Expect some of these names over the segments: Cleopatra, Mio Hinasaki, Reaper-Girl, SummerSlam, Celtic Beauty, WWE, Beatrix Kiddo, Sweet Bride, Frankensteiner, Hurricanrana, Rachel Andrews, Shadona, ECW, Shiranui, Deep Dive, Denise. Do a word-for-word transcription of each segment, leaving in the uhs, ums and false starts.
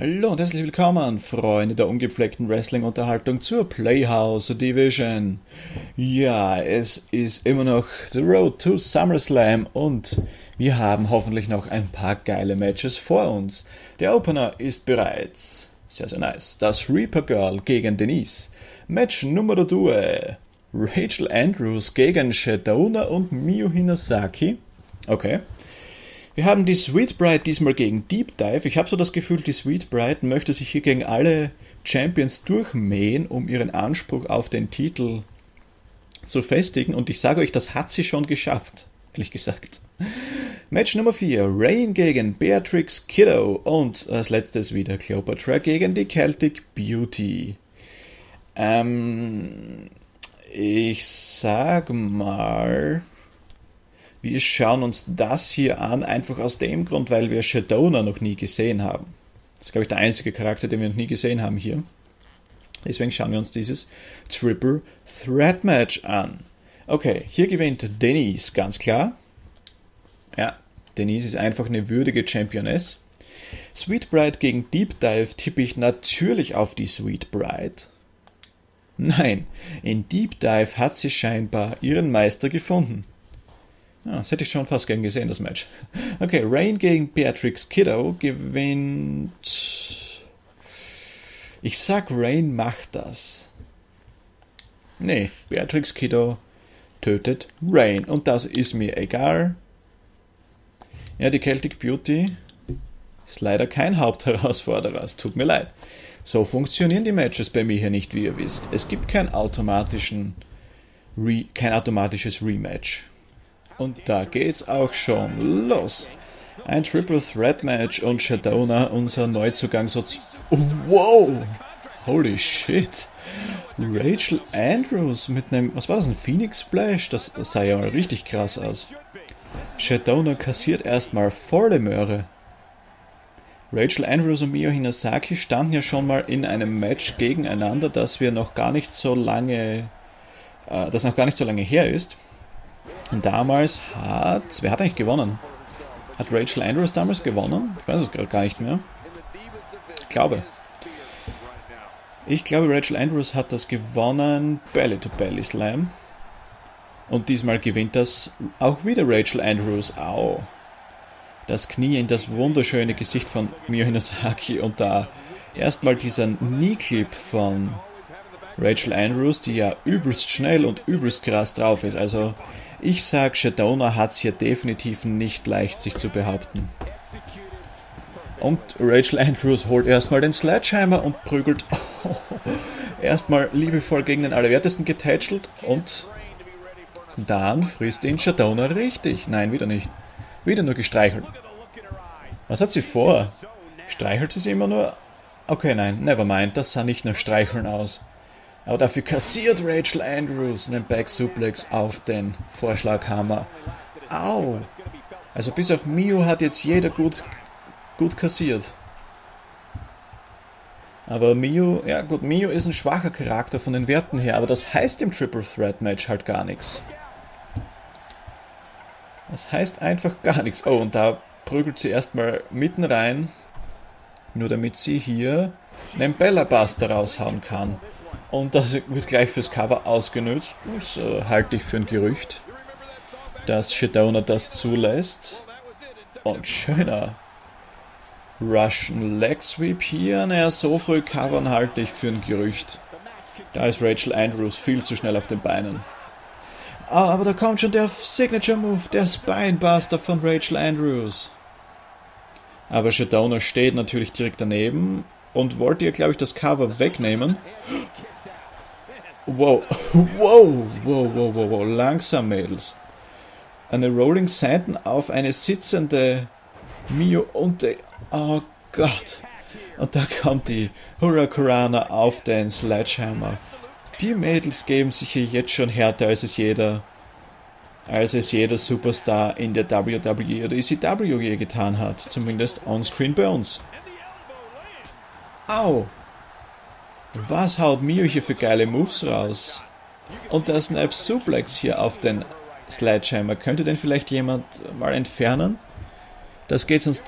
Hallo und herzlich willkommen, Freunde der ungepflegten Wrestling-Unterhaltung zur Playhouse Division. Ja, es ist immer noch The Road to SummerSlam und wir haben hoffentlich noch ein paar geile Matches vor uns. Der Opener ist bereits sehr, sehr nice. Das Reaper-Girl gegen Denise. Match Nummer zwei. Rachel Andrews gegen Shadona und Mio Hinasaki. Okay. Wir haben die Sweet Bride diesmal gegen Deep Dive. Ich habe so das Gefühl, die Sweet Bride möchte sich hier gegen alle Champions durchmähen, um ihren Anspruch auf den Titel zu festigen. Und ich sage euch, das hat sie schon geschafft, ehrlich gesagt. Match Nummer vier, Rain gegen Beatrix Kiddo. Und als letztes wieder Cleopatra gegen die Celtic Beauty. Ähm, ich sag mal... Wir schauen uns das hier an, einfach aus dem Grund, weil wir Shadona noch nie gesehen haben. Das ist, glaube ich, der einzige Charakter, den wir noch nie gesehen haben hier. Deswegen schauen wir uns dieses Triple Threat Match an. Okay, hier gewinnt Denise, ganz klar. Ja, Denise ist einfach eine würdige Championess. Sweet Bride gegen Deep Dive tippe ich natürlich auf die Sweet Bride. Nein, in Deep Dive hat sie scheinbar ihren Meister gefunden. Ah, das hätte ich schon fast gern gesehen, das Match. Okay, Rain gegen Beatrix Kiddo gewinnt... Ich sag, Rain macht das. Nee, Beatrix Kiddo tötet Rain. Und das ist mir egal. Ja, die Celtic Beauty ist leider kein Hauptherausforderer. Es tut mir leid. So funktionieren die Matches bei mir hier nicht, wie ihr wisst. Es gibt kein, automatischen Re- kein automatisches Rematch. Und da geht's auch schon los. Ein Triple Threat Match und Shadona, unser Neuzugang, so zu... Oh, wow! Holy shit! Rachel Andrews mit einem... Was war das, ein Phoenix Splash? Das sah ja mal richtig krass aus. Shadona kassiert erstmal volle Möhre. Rachel Andrews und Mio Hinasaki standen ja schon mal in einem Match gegeneinander, das wir noch gar nicht so lange... Äh, das noch gar nicht so lange her ist. Und damals hat... Wer hat eigentlich gewonnen? Hat Rachel Andrews damals gewonnen? Ich weiß es gerade gar nicht mehr. Ich glaube. Ich glaube, Rachel Andrews hat das gewonnen. Belly-to-Belly Slam. Und diesmal gewinnt das auch wieder Rachel Andrews. Au. Das Knie in das wunderschöne Gesicht von Mio Hinasaki. Und da erstmal dieser Knee-Clip von Rachel Andrews, die ja übelst schnell und übelst krass drauf ist. Also... Ich sag, Shadona hat es hier definitiv nicht leicht, sich zu behaupten. Und Rachel Andrews holt erstmal den Sledgehammer und prügelt oh, erstmal liebevoll gegen den Allerwertesten getätschelt und dann frisst ihn Shadona richtig. Nein, wieder nicht. Wieder nur gestreichelt. Was hat sie vor? Streichelt sie sie immer nur? Okay, nein, nevermind, das sah nicht nach Streicheln aus. Aber dafür kassiert Rachel Andrews einen Back-Suplex auf den Vorschlaghammer. Au! Also bis auf Mio hat jetzt jeder gut, gut kassiert. Aber Mio, ja gut, Mio ist ein schwacher Charakter von den Werten her, aber das heißt im Triple Threat Match halt gar nichts. Das heißt einfach gar nichts. Oh, und da prügelt sie erstmal mitten rein, nur damit sie hier einen Bella-Buster raushauen kann. Und das wird gleich fürs Cover ausgenutzt. Das äh, halte ich für ein Gerücht, dass Shadona das zulässt. Und schöner Russian Leg Sweep hier. Naja, so früh covern halte ich für ein Gerücht. Da ist Rachel Andrews viel zu schnell auf den Beinen. Oh, aber da kommt schon der Signature Move, der Spinebuster von Rachel Andrews. Aber Shadona steht natürlich direkt daneben und wollte ihr, glaube ich, das Cover wegnehmen. Wow, wow, wow, wow, wow, wow, langsam, Mädels. Eine Rolling Sandton auf eine sitzende Mio und die... Oh Gott. Und da kommt die Hurricanrana auf den Sledgehammer. Die Mädels geben sich hier jetzt schon härter, als es jeder, als es jeder Superstar in der W W E oder E C W je getan hat. Zumindest on-screen bei uns. Au! Was haut Mio hier für geile Moves raus? Und der Snap Suplex hier auf den Sledgehammer. Könnte den vielleicht jemand mal entfernen? Das geht sonst...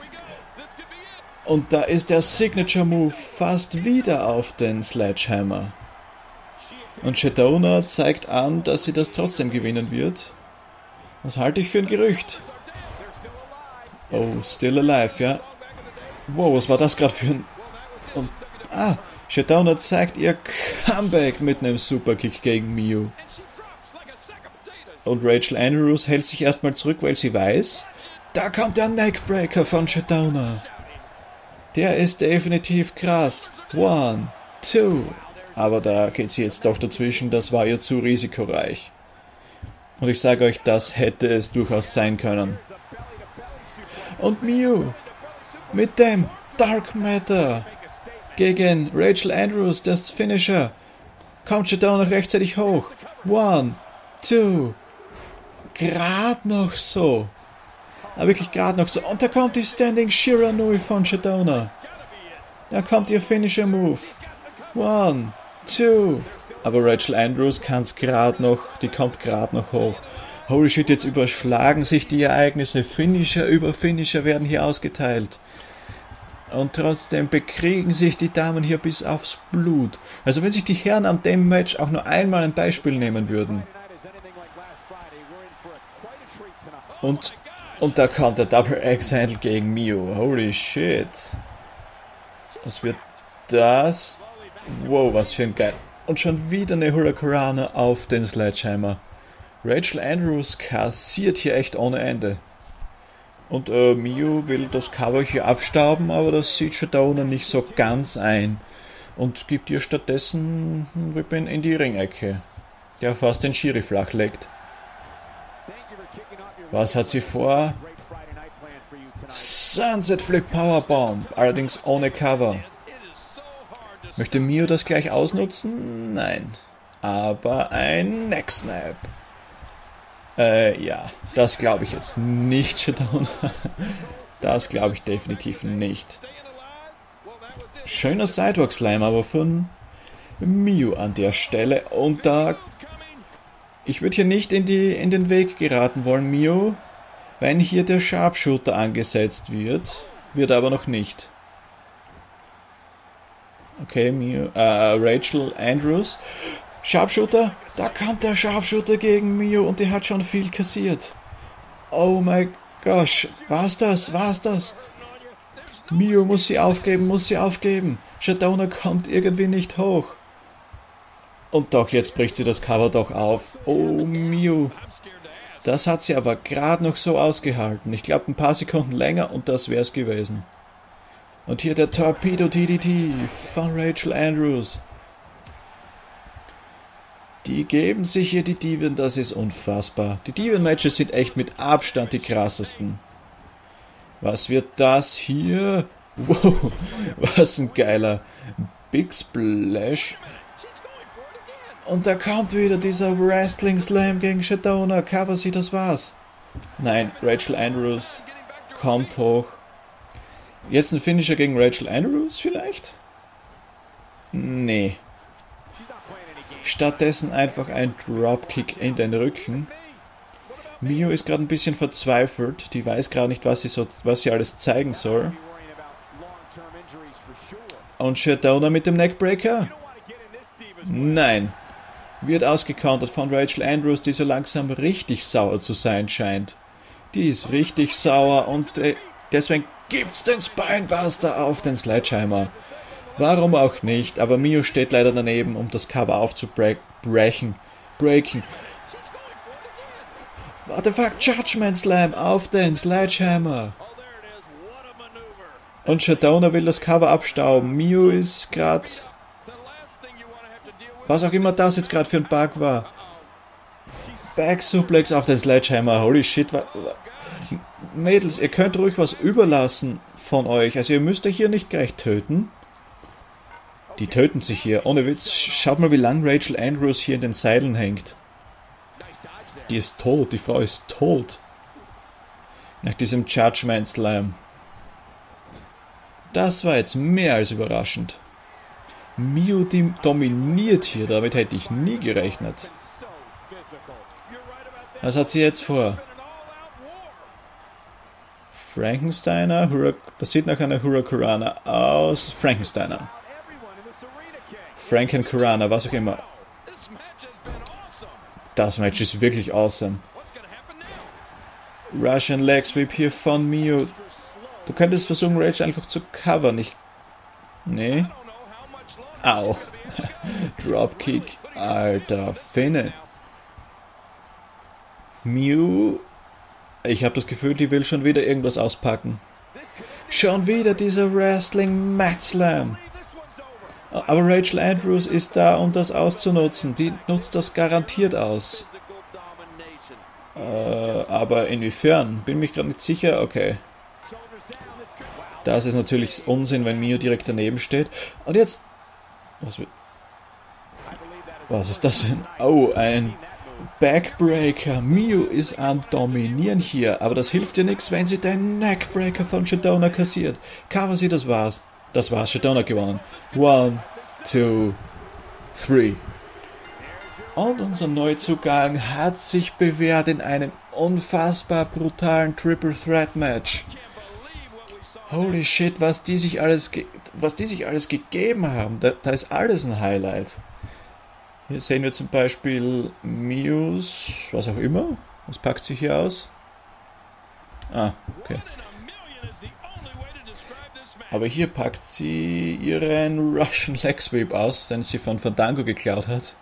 Und da ist der Signature Move fast wieder auf den Sledgehammer. Und Shadona zeigt an, dass sie das trotzdem gewinnen wird. Das halte ich für ein Gerücht. Oh, still alive, ja. Wow, was war das gerade für ein... Und, ah, Shadona zeigt ihr Comeback mit einem Superkick gegen Mio. Und Rachel Andrews hält sich erstmal zurück, weil sie weiß, da kommt der Neckbreaker von Shadona. Der ist definitiv krass. One, two. Aber da geht sie jetzt doch dazwischen, das war ihr zu risikoreich. Und ich sage euch, das hätte es durchaus sein können. Und Mio mit dem Dark Matter gegen Rachel Andrews, das Finisher. Kommt Shadona noch rechtzeitig hoch. One, two. Gerade noch so. Aber wirklich gerade noch so. Und da kommt die Standing Shiranui von Shadona. Da kommt ihr Finisher Move. One, two. Aber Rachel Andrews kann es gerade noch. Die kommt gerade noch hoch. Holy shit, jetzt überschlagen sich die Ereignisse. Finisher über Finisher werden hier ausgeteilt. Und trotzdem bekriegen sich die Damen hier bis aufs Blut. Also wenn sich die Herren an dem Match auch nur einmal ein Beispiel nehmen würden. Und... Und da kommt der Double Axe-Handle gegen Mio. Holy shit. Was wird das? Wow, was für ein geil. Und schon wieder eine Hurricanrana auf den Sledgehammer. Rachel Andrews kassiert hier echt ohne Ende. Und äh, Mio will das Cover hier abstauben, aber das sieht Shadona nicht so ganz ein. Und gibt ihr stattdessen einen Rippen in die Ringecke, der fast den Schiri flach legt. Was hat sie vor? Sunset Flip Powerbomb, allerdings ohne Cover. Möchte Mio das gleich ausnutzen? Nein. Aber ein Neck Snap. Äh, ja, das glaube ich jetzt nicht, Shadona. Das glaube ich definitiv nicht. Schöner Sidewalk Slam aber von Mio an der Stelle. Und da... Ich würde hier nicht in, die, in den Weg geraten wollen, Mio, wenn hier der Sharpshooter angesetzt wird, wird aber noch nicht. Okay, Mio, äh, Rachel Andrews, Sharpshooter, da kommt der Sharpshooter gegen Mio und die hat schon viel kassiert. Oh mein Gott, war's das, war's das? Mio muss sie aufgeben, muss sie aufgeben, Shadona kommt irgendwie nicht hoch. Und doch, jetzt bricht sie das Cover doch auf. Oh, Mio. Das hat sie aber gerade noch so ausgehalten. Ich glaube, ein paar Sekunden länger und das wäre es gewesen. Und hier der Torpedo D D T von Rachel Andrews. Die geben sich hier die Diven, das ist unfassbar. Die Diven-Matches sind echt mit Abstand die krassesten. Was wird das hier? Wow, was ein geiler Big Splash. Und da kommt wieder dieser Wrestling Slam gegen Shadona. Cover sie, das war's. Nein, Rachel Andrews kommt hoch. Jetzt ein Finisher gegen Rachel Andrews vielleicht? Nee. Stattdessen einfach ein Dropkick in den Rücken. Mio ist gerade ein bisschen verzweifelt. Die weiß gerade nicht, was sie, so, was sie alles zeigen soll. Und Shadona mit dem Neckbreaker? Nein. Wird ausgecountert von Rachel Andrews, die so langsam richtig sauer zu sein scheint. Die ist richtig sauer und äh, deswegen gibt's den Spinebuster auf den Sledgehammer. Warum auch nicht, aber Mio steht leider daneben, um das Cover aufzubrechen. Breaking. What the fuck, Judgment Slam auf den Sledgehammer. Und Shadona will das Cover abstauben. Mio ist gerade... Was auch immer das jetzt gerade für ein Bug war. Back-Suplex auf den Sledgehammer. Holy shit. Mädels, ihr könnt ruhig was überlassen von euch. Also ihr müsst euch hier nicht gleich töten. Die töten sich hier. Ohne Witz. Schaut mal, wie lang Rachel Andrews hier in den Seilen hängt. Die ist tot. Die Frau ist tot. Nach diesem Judgment Slam. Das war jetzt mehr als überraschend. Mio dominiert hier, damit hätte ich nie gerechnet. Was hat sie jetzt vor? Frankensteiner, Hura, das sieht nach einer Huracanrana aus. Frankensteiner. Frankencanrana, was auch immer. Das Match ist wirklich awesome. Russian Leg Sweep hier von Mio. Du könntest versuchen, Rachel einfach zu covern. Ich... Nee. Au. Dropkick. Alter Finne. Mio. Ich habe das Gefühl, die will schon wieder irgendwas auspacken. Schon wieder dieser Wrestling-Mat-Slam. Aber Rachel Andrews ist da, um das auszunutzen. Die nutzt das garantiert aus. Äh, aber inwiefern? Bin mich gerade nicht sicher. Okay. Das ist natürlich Unsinn, wenn Mio direkt daneben steht. Und jetzt... Was, Was ist das denn? Oh, ein... Backbreaker. Mio ist am Dominieren hier, aber das hilft dir nichts, wenn sie den Neckbreaker von Shadona kassiert. Cover sie, das war's. Das war's, Shadona gewonnen. One, two, three. Und unser Neuzugang hat sich bewährt in einem unfassbar brutalen Triple Threat Match. Holy shit, was die sich alles, ge was die sich alles gegeben haben. Da, da ist alles ein Highlight. Hier sehen wir zum Beispiel Mios, was auch immer. Was packt sich hier aus? Ah, okay. Aber hier packt sie ihren Russian Leg Sweep aus, den sie von Fandango geklaut hat.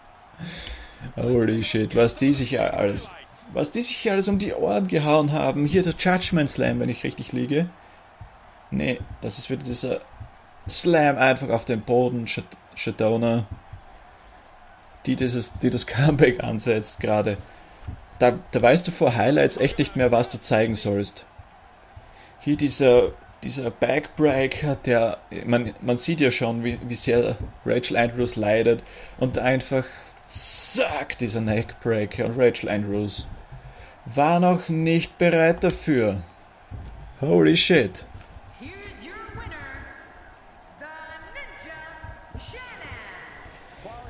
Holy shit, was die sich alles, was die sich alles um die Ohren gehauen haben. Hier der Judgment Slam, wenn ich richtig liege. Nee, das ist wieder dieser Slam einfach auf den Boden. Shadona. Die, dieses, die das Comeback ansetzt gerade. Da, da weißt du vor Highlights echt nicht mehr, was du zeigen sollst. Hier dieser, dieser Backbreaker, der, man, man sieht ja schon, wie, wie sehr Rachel Andrews leidet. Und einfach, zack, dieser Neckbreaker. Und Rachel Andrews war noch nicht bereit dafür. Holy shit.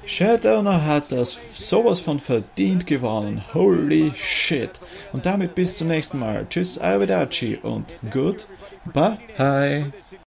Shadona hat das sowas von verdient gewonnen. Holy shit. Und damit bis zum nächsten Mal. Tschüss, arrivederci und goodbye.